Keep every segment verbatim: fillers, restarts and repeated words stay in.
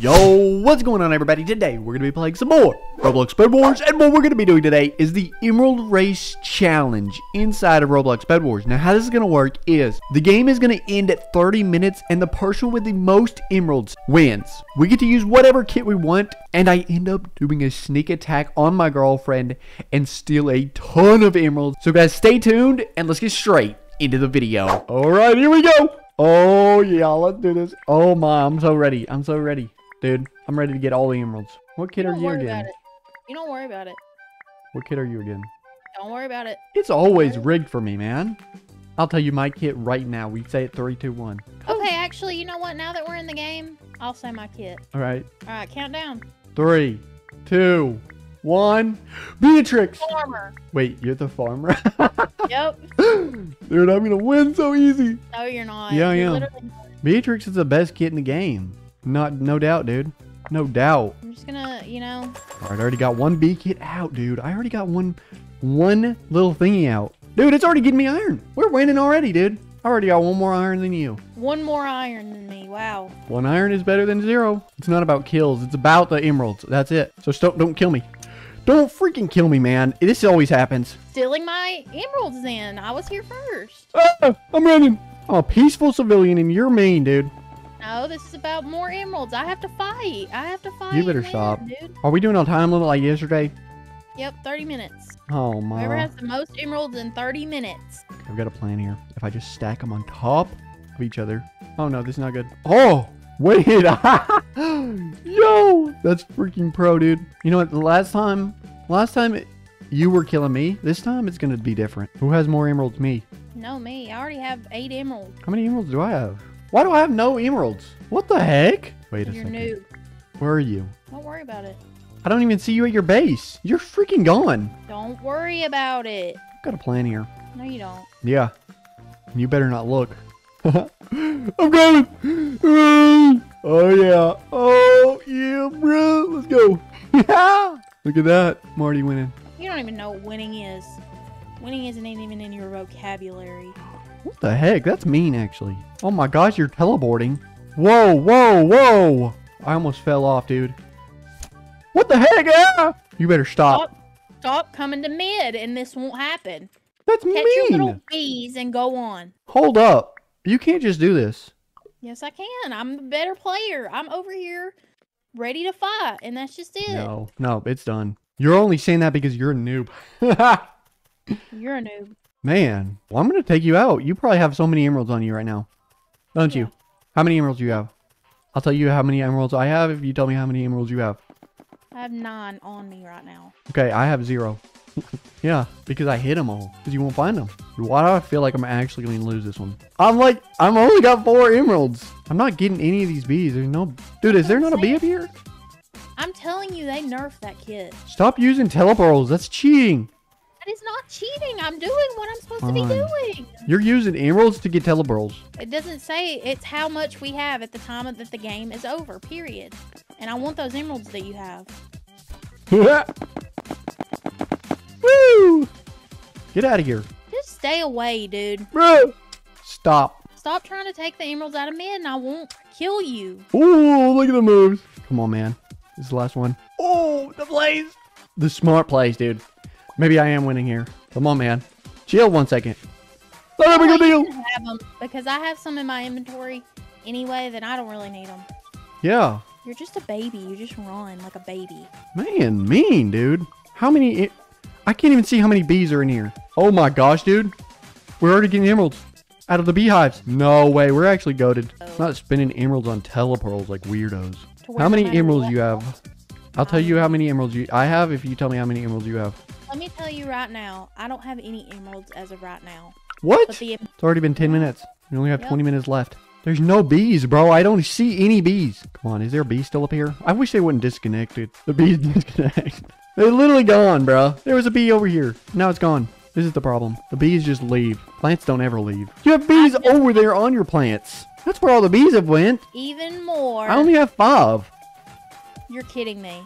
Yo, what's going on everybody? Today we're going to be playing some more Roblox Bedwars, and what we're going to be doing today is the Emerald Race Challenge inside of Roblox Bedwars. Now how this is going to work is the game is going to end at thirty minutes and the person with the most emeralds wins. We get to use whatever kit we want, and I end up doing a sneak attack on my girlfriend and steal a ton of emeralds. So guys, stay tuned and let's get straight into the video. Alright, here we go. Oh yeah, let's do this. Oh my, I'm so ready. I'm so ready. Dude, I'm ready to get all the emeralds. What kid are you again? You don't worry about it. What kid are you again? Don't worry about it. It's always rigged for me, man. I'll tell you my kit right now. We say it three, two, one. Okay, actually, you know what? Now that we're in the game, I'll say my kit. All right. All right, count down. Three, two, one. Beatrix. Farmer. Wait, you're the farmer? Yep. Dude, I'm going to win so easy. No, you're not. Yeah, I am. Beatrix is the best kit in the game. Not, no doubt, dude. No doubt. I'm just gonna, you know. All right, I already got one bee kit out, dude. I already got one, one little thingy out. Dude, it's already getting me iron. We're winning already, dude. I already got one more iron than you. One more iron than me, wow. One iron is better than zero. It's not about kills. It's about the emeralds. That's it. So don't, don't kill me. Don't freaking kill me, man. This always happens. Stealing my emeralds then. I was here first. Ah, I'm running. I'm a peaceful civilian and you're mean, dude. No, this is about more emeralds. I have to fight. I have to fight. You better stop. Dude. Are we doing a time limit like yesterday? Yep, thirty minutes. Oh, my. Whoever has the most emeralds in thirty minutes. I've got a plan here. If I just stack them on top of each other. Oh, no, this is not good. Oh, wait. Yo, that's freaking pro, dude. You know what? The last time, last time it, you were killing me. This time it's going to be different. Who has more emeralds? Me. No, me. I already have eight emeralds. How many emeralds do I have? Why do I have no emeralds? What the heck? Wait a You're second. New. Where are you? Don't worry about it. I don't even see you at your base. You're freaking gone. Don't worry about it. I've got a plan here. No, you don't. Yeah. You better not look. I'm going. Oh, yeah. Oh, yeah, bro. Let's go. Yeah. Look at that. I'm already winning. You don't even know what winning is. Winning isn't even in your vocabulary. What the heck? That's mean, actually. Oh my gosh, you're teleporting. Whoa, whoa, whoa. I almost fell off, dude. What the heck? Ah! You better stop. stop. Stop coming to mid and this won't happen. That's Catch mean. Catch your little bees and go on. Hold up. You can't just do this. Yes, I can. I'm the better player. I'm over here ready to fight, and that's just it. No, no, it's done. You're only saying that because you're a noob. You're a noob. Man, well, I'm going to take you out. You probably have so many emeralds on you right now. Don't yeah. you? How many emeralds do you have? I'll tell you how many emeralds I have if you tell me how many emeralds you have. I have nine on me right now. Okay, I have zero. Yeah, because I hit them all. Because you won't find them. Why do I feel like I'm actually going to lose this one? I'm like, I've only got four emeralds. I'm not getting any of these bees. There's no... Dude, is there not a bee up here? I'm telling you, they nerfed that kid. Stop using teleports. That's cheating. It's not cheating. I'm doing what I'm supposed Fine. to be doing. You're using emeralds to get telepearls. It doesn't say it's how much we have at the time of that the game is over, period. And I want those emeralds that you have. Woo! Get out of here. Just stay away, dude. Bro! Stop. Stop trying to take the emeralds out of me and I won't kill you. Ooh, look at the moves. Come on, man. This is the last one. Oh, the plays. The smart plays, dude. Maybe I am winning here. Come on, man. Chill one second. Not a big deal. Have them because I have some in my inventory anyway that I don't really need them. Yeah. You're just a baby. You just run like a baby. Man, mean, dude. How many? It I can't even see how many bees are in here. Oh my gosh, dude. We're already getting emeralds out of the beehives. No way. We're actually goated. Oh. Not spending emeralds on telepearls like weirdos. How many emeralds do you have? I'll tell you how many emeralds you I have if you tell me how many emeralds you have. Let me tell you right now, I don't have any emeralds as of right now. What? The it's already been ten minutes. We only have yep. twenty minutes left. There's no bees, bro. I don't see any bees. Come on, is there a bee still up here? I wish they wouldn't disconnect it. The bees disconnect. They're literally gone, bro. There was a bee over here. Now it's gone. This is the problem. The bees just leave. Plants don't ever leave. You have bees over there on your plants. That's where all the bees have went. Even more. I only have five. You're kidding me.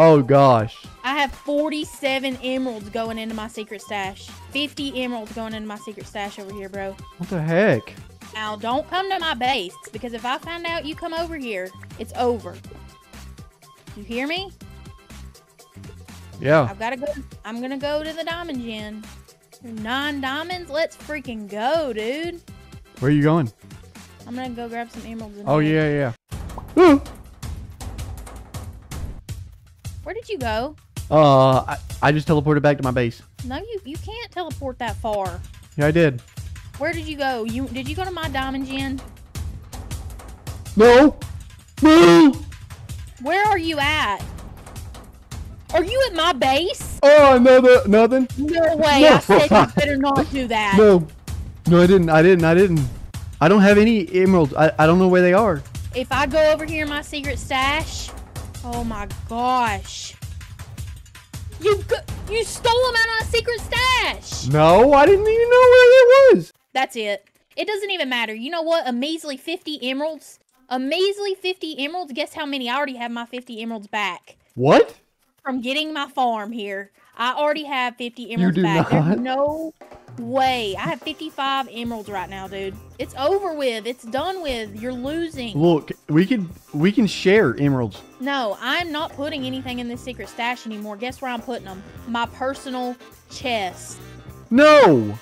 Oh, gosh. I have forty-seven emeralds going into my secret stash. fifty emeralds going into my secret stash over here, bro. What the heck? Now, don't come to my base, because if I find out you come over here, it's over. You hear me? Yeah. I've got to go. I'm going to go to the diamond gym. Nine diamonds? Let's freaking go, dude. Where are you going? I'm going to go grab some emeralds. And oh, yeah, yeah. Ooh. Where did you go? Uh, I, I just teleported back to my base. No, you, you can't teleport that far. Yeah, I did. Where did you go? You did you go to my diamond gen? No. No. Where are you at? Are you at my base? Oh, no, no nothing. No way. No. I said you better not do that. No. No, I didn't. I didn't. I didn't. I don't have any emeralds. I, I don't know where they are. If I go over here in my secret stash, oh my gosh. You you stole them out of my secret stash! No, I didn't even know where that was! That's it. It doesn't even matter. You know what? A measly fifty emeralds. A measly fifty emeralds. Guess how many? I already have my fifty emeralds back. What? From getting my farm here. I already have fifty emeralds you do back. Not. There's no way. I have fifty-five emeralds right now, dude. It's over with. It's done with. You're losing. Look, we can we can share emeralds. No, I'm not putting anything in this secret stash anymore. Guess where I'm putting them? My personal chest. No.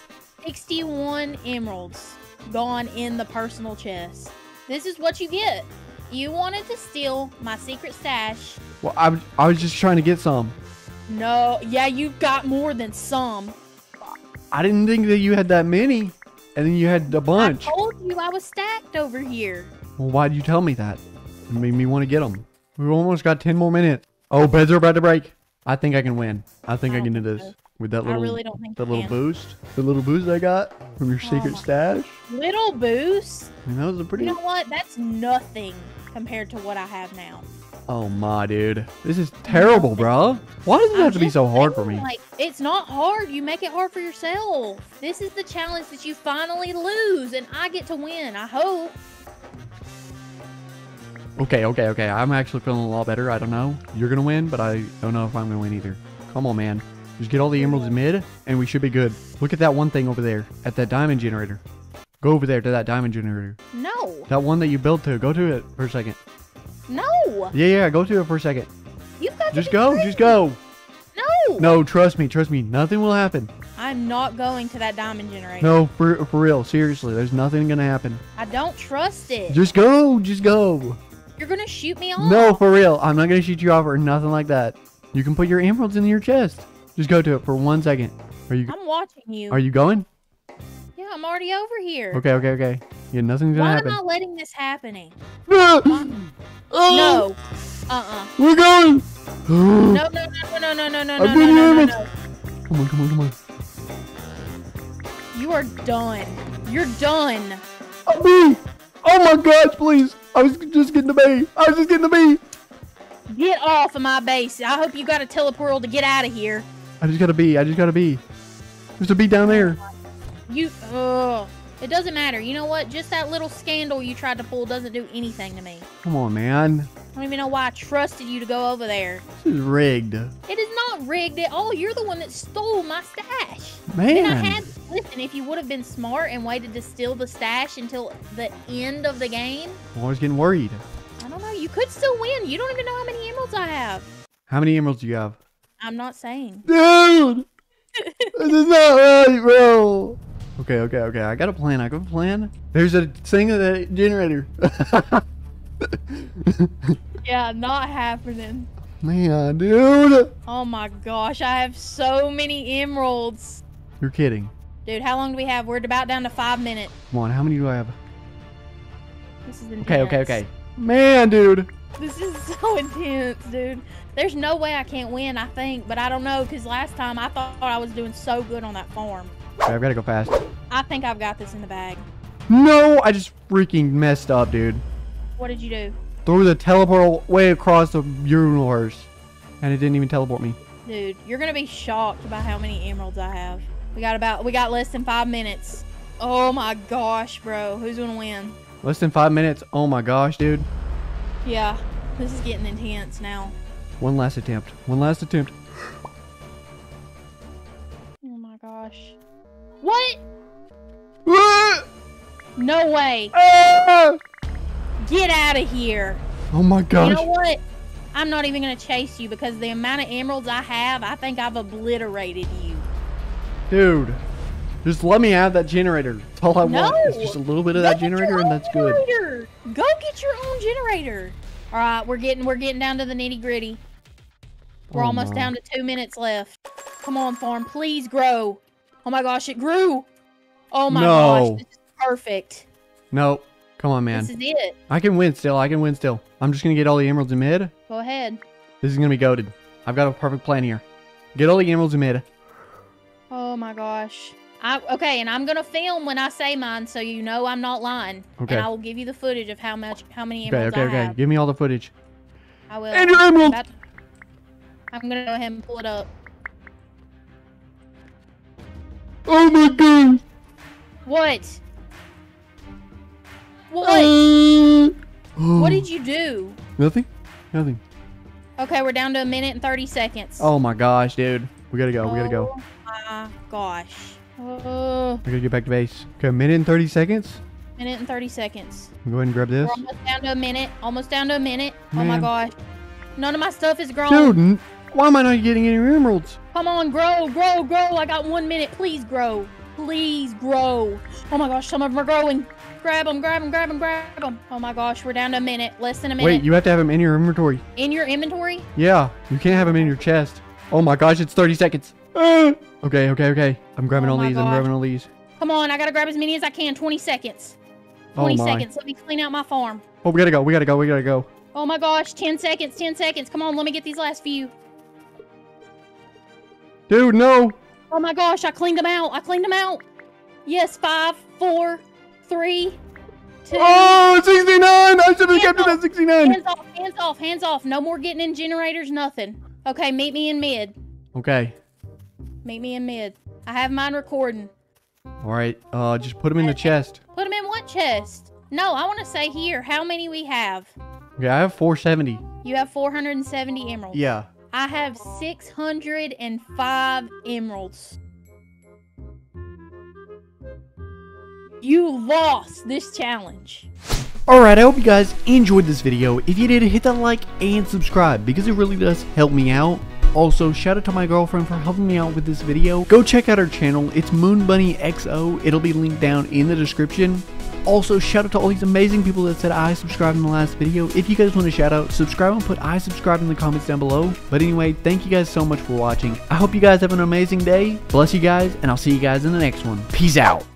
sixty-one emeralds gone in the personal chest. This is what you get. You wanted to steal my secret stash. Well, I, I was just trying to get some. No. Yeah, you got more than some. I didn't think that you had that many, and then you had a bunch. I told you I was stacked over here. Well, why'd you tell me that? It made me want to get them. We almost got ten more minutes. Oh, beds are about to break. I think I can win. I think I, I can do this so. with that little, I really don't think that I little can. boost. The little boost I got from your oh secret stash. Little boost. I mean, that was a pretty. You know what? That's nothing compared to what I have now. Oh my, dude, this is terrible, bro. Why does it have to be so hard for me? Like, it's not hard. You make it hard for yourself. This is the challenge that you finally lose, and I get to win. I hope. Okay, okay, okay. I'm actually feeling a lot better. I don't know. You're gonna win, but I don't know if I'm gonna win either. Come on, man. Just get all the emeralds mid, and we should be good. Look at that one thing over there at that diamond generator. Go over there to that diamond generator. No. That one that you built to. Go to it for a second. No. Yeah, yeah, go to it for a second. You've got to just go, just go. No. No, trust me, trust me. Nothing will happen. I'm not going to that diamond generator. No, for, for real. Seriously, there's nothing going to happen. I don't trust it. Just go, just go. You're going to shoot me off. No, for real. I'm not going to shoot you off or nothing like that. You can put your emeralds in your chest. Just go to it for one second. Are you? I'm watching you. Are you going? Yeah, I'm already over here. Okay, okay, okay. Yeah, nothing's going to happen. Why am I letting this happening? Oh. No. Uh-uh. We're going. No, no, no, no, no, no, no, no, no, no, no, no. Come on, come on, come on. You are done. You're done. Oh, me. Oh, my gosh, please. I was just getting to me. I was just getting to me. Get off of my base. I hope you got a teleportal to get out of here. I just got to be. I just got to be. There's a bee down there. You. Oh. It doesn't matter. You know what? Just that little scandal you tried to pull doesn't do anything to me. Come on, man. I don't even know why I trusted you to go over there. This is rigged. It is not rigged at all. You're the one that stole my stash. Man. And I had, listen, if you would have been smart and waited to steal the stash until the end of the game. I'm always getting worried. I don't know. You could still win. You don't even know how many emeralds I have. How many emeralds do you have? I'm not saying. Dude! This is not right, bro. Okay, okay, okay. I got a plan. I got a plan. There's a thing in the generator. Yeah, not happening. Man, dude. Oh my gosh, I have so many emeralds. You're kidding. Dude, how long do we have? We're about down to five minutes. Come on, how many do I have? This is intense. Okay, okay, okay. Man, dude. This is so intense, dude. There's no way I can't win, I think, but I don't know, because last time I thought I was doing so good on that farm. Okay, I've got to go fast. I think I've got this in the bag. No, I just freaking messed up, dude. What did you do? Threw the teleport way across the universe, and it didn't even teleport me. Dude, you're gonna be shocked by how many emeralds I have. We got about, we got less than five minutes. Oh my gosh, bro, who's gonna win? Less than five minutes. Oh my gosh, dude. Yeah, this is getting intense now. One last attempt. One last attempt. Oh my gosh. What? No way. Ah! Get out of here. Oh my gosh. You know what? I'm not even going to chase you because the amount of emeralds I have, I think I've obliterated you. Dude. Just let me have that generator. That's all I no, want is just a little bit of that generator, and that's generator. good. Go get your own generator. All right, we're getting we're getting down to the nitty gritty. We're oh almost my. down to two minutes left. Come on, farm, please grow. Oh my gosh, it grew. Oh my no. gosh, this is perfect. Nope. Come on, man. This is it. I can win still. I can win still. I'm just gonna get all the emeralds in mid. Go ahead. This is gonna be goated. I've got a perfect plan here. Get all the emeralds in mid. Oh my gosh. I, okay, and I'm gonna film when I say mine, so you know I'm not lying. Okay. And I will give you the footage of how much, how many emeralds okay, okay, I okay. have. Okay, okay, give me all the footage. I will. And your emerald. I'm, to, I'm gonna go ahead and pull it up. Oh my god! What? What? Uh, what did you do? Nothing. Nothing. Okay, we're down to a minute and thirty seconds. Oh my gosh, dude, we gotta go. We gotta go. Oh my gosh. Uh, We're gonna get back to base. Okay, a minute and thirty seconds. Minute and thirty seconds. Go ahead and grab this. We're almost down to a minute. Almost down to a minute. Man. Oh my gosh. None of my stuff is growing. Dude, why am I not getting any emeralds? Come on, grow, grow, grow. I got one minute. Please grow. Please grow. Oh my gosh, some of them are growing. Grab them, grab them, grab them, grab them. Oh my gosh, we're down to a minute. Less than a minute. Wait, you have to have them in your inventory. In your inventory? Yeah, you can't have them in your chest. Oh my gosh, it's thirty seconds. Uh, okay, okay, okay. I'm grabbing oh all these. God. I'm grabbing all these. Come on, I gotta grab as many as I can. twenty seconds. twenty oh seconds. Let me clean out my farm. Oh, we gotta go. We gotta go. We gotta go. Oh my gosh, ten seconds. ten seconds. Come on, let me get these last few. Dude, no. Oh my gosh, I cleaned them out. I cleaned them out. Yes, five, four, three, two. Oh, sixty-nine. I should have kept it at sixty-nine. Hands off. Hands off. Hands off. No more getting in generators. Nothing. Okay, meet me in mid. Okay. Meet me in mid. I have mine recording. All right. Uh, just put them in the chest. Put them in what chest? No, I want to say here how many we have. Okay, I have four seventy. You have four hundred seventy emeralds. Yeah. I have six hundred five emeralds. You lost this challenge. Alright, I hope you guys enjoyed this video. If you did, hit that like and subscribe because it really does help me out. Also, shout out to my girlfriend for helping me out with this video. Go check out her channel. It's Moonbunnixo. It'll be linked down in the description. Also, shout out to all these amazing people that said I subscribed in the last video. If you guys want a shout out, subscribe and put I subscribed in the comments down below. But anyway, thank you guys so much for watching. I hope you guys have an amazing day. Bless you guys, and I'll see you guys in the next one. Peace out.